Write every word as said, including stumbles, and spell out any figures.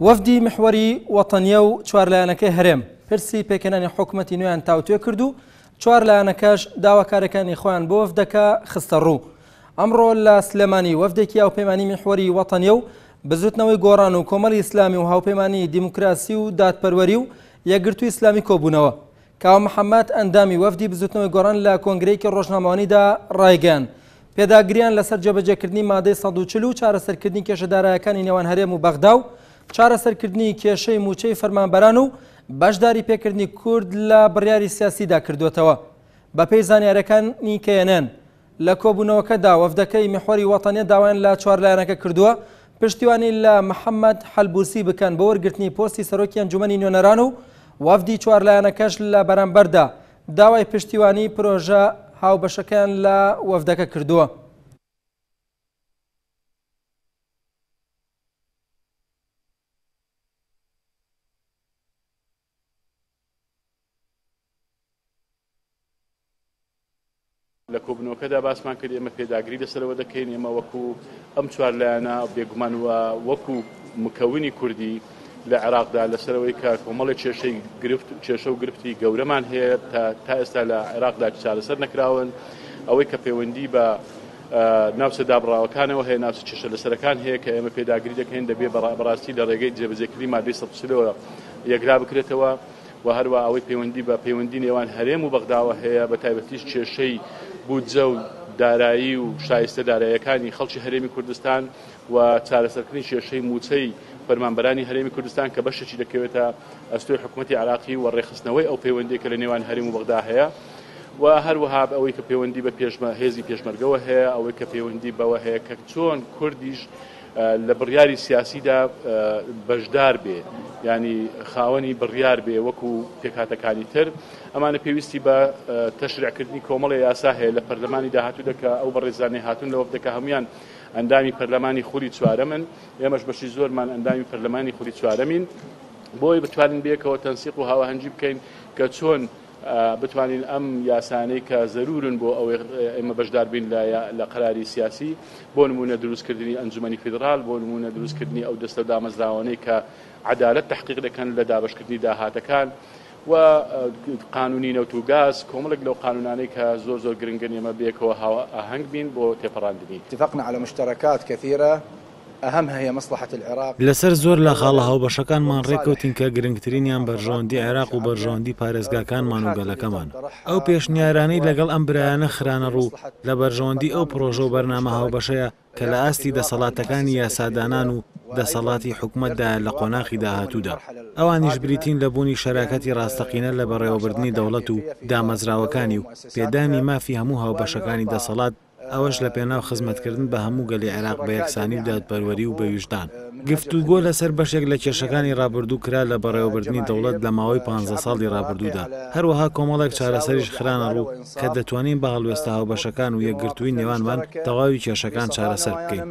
وفدی محوری وطنیه و چوارلانکه هرم پرسی پکنانی حکمتی نویان تاوتوی کردو چوارلانکش داواکارکانی خوان بو وفدکا خستر رو امرو الله سلمانی وفدکی او پیمانی محوری وطنیه و بزوتنەوەی گۆڕان و کۆمەڵی ئیسلامی و هاوپەیمانی دیموکراسی و دادپەروەری و یەکگرتووی ئیسلامی کۆبوونەوە کاوە محەممەد ئەندامی وەفدی بزوتنەوەی گۆڕان لە کۆنگرەیەکی ڕۆژنامەوانیدا ڕایگەیاند پێداگریان لەسەر جێبەجێکردنی مادەی سەد و چل و چارەسەرکردنی کێشەدارایەکانی نێوان هەرێم و بەغدا و چارەسەرکردنی کێشەی موچەی فەرمانبەران و بەشداری پێکردنی کورد لە بڕیاری سیاسیدا کردوێتەوە بەپێی زانیارەکانی کێنان لە کۆبوونەوەکەدا وەفدەکەی محوەری وەتەنیە داوایان لە چوارلایەنەکە کردووە پشتیوانی لە محەممەد حەلبوسی بکەن بە وەرگرتنی پۆستی سەرۆکی ئەنجومەنی نوێنەران و وەفدی چوارلایەنەکەش لە بەرامبەردا داوای پشتیوانی پرۆژە هاوبەشەکەیان لە وەفدەکە کردووە. لە کۆبنەوەکەدا باسمان کرد ئێمە پێداگری لەسەرەوە دەکەین ئێمە وەکو ئەم چوارلایەنە بێگومانەوە وەکو مکەونی کوردی لە عێراقدا لەسەرەوەی کە کۆمەڵی کێشەی گرفت کێشە و گرفتی گەورەمان هەیە تا ئێستا لە عێراقدا چارەسەر نەکراون ئەوەی کە پەیوەندی بە ناوچە دابڕاوەکانەوە هەیە ناوچە کێشە لەسەرەکان هەیە کە ئێمە پێداگری دەکەین دەبێت بەڕاستی لە ڕێگەی جێبەجێکردنی مادەی سەد و چل یەکرا بکرێتەوە و هەروە ئەوەی پەیوەندی بە پەیوەندی نێوان هەرێم و بەغداوە هەیە بە تایبەتیش کێشەی بودجە و دارایی و شایستە داراییەکانی خەڵکی هەرێمی کوردستان و چارەسەرکردنی کێشەی موچەی فەرمانبەرانی هەرێمی کوردستان کە بەشێکی دەکەوێتە ئەستۆی حکوومەتی عێراقی و ڕێخستنەوەی ئەو پەیوەندی کە لە نێوان هەرێم و بەغدا هەیە و هەروەها ئەوەی کە پەیوەندی بە هێزی پێشمەرگەوە هەیە ئەوەی کە پەیوەندی بەوە هەیە کە چۆن کوردیش لە بڕیاری سیاسیدا بەشدار بێ یعنی خاوەنی بڕیار بێ وەکو پێکهاتەکانی تر ئەمانە پێویستی بە تەشریعکردنی کۆمەڵی یاسا هەیە لە پەرلەمانی داهاتوودا کە ئەو بەڕێزانەی هاتوون لەوە دەکە هەمویان ئەندامی پەرلەمانی خوری چوارەمن ئێمەش بەشی زۆرمان ئەندامی پەرلەمانی خوری چوارەمین بۆی بتوانین بەیەکەوە تەنسیق و هاوەهەنگی بکەین کە چۆن بتوانین ئەم یاسانەی کە زەرورن بۆ ئەوەی ئێمە بەشدار بین لە قەراری سیاسی بۆ نمونە دروستکردنی ئەنجومەنی فیدرال بۆ نمونە دروستکردنی ئەو دەستە دامەزراوانەی کە عەدالەت تەحقیق دەکەن لە دابەشکردنی داهاتەکان و قانونی نەوت و گاز کۆمەڵێک لەو قانونانەی کە زۆر زۆر گرنگن ئێمە بەیەکەوە هاوەهەنگ بین بۆ تێپەڕاندنی. اتفقنا على مشتركات كثيرة أهمها هي مصلحة العراق. لسر زور لخاله هاوبەشەکان مان ڕێککەوتین کە گرنگترینیان بەرژاوندی عێراق و بەرژاوندی پارێزگاکانمان و گەلەکەمان. ئەو پێشنیارانەی لەگەڵ ئەم برایانە خرانە ڕوو لە بەرژاوندی ئەو پرۆژە و بەرنامە هاوبەشەیە کە لە ئاستی دەسەڵاتەکانی یاسادانان و دەسەڵاتی حکومەتدا لە قۆناغی داهاتوودا. ئەوانیش بریتین لە بوونی شەراکەتی ڕاستەقینە لە بەڕێوەبردنی دەوڵەت و دامەزراوەکانی و پێدانی مافی هەموو هاوبەشەکانی دەسەڵات ئەوەش لە پێناو خزمەتکردن بە هەموو گەلی عێراق بە یەکسانی و دادپەروەری و بەویژدان. گفتوگۆ لەسەر بەشێک لە کێشەکانی ڕابردوو کرا لە بەڕێوەبردنی دەوڵەت لە ماوەی پانزە ساڵی ڕابردوودا. هەروەها کۆمەڵێک چارەسەریش خرانە ڕوو کە دەتوانین بە هەڵوێستا هاوبەشەکان و یەکگرتووی نێوانمان تەواوی کێشەکان چارەسەر بکەین.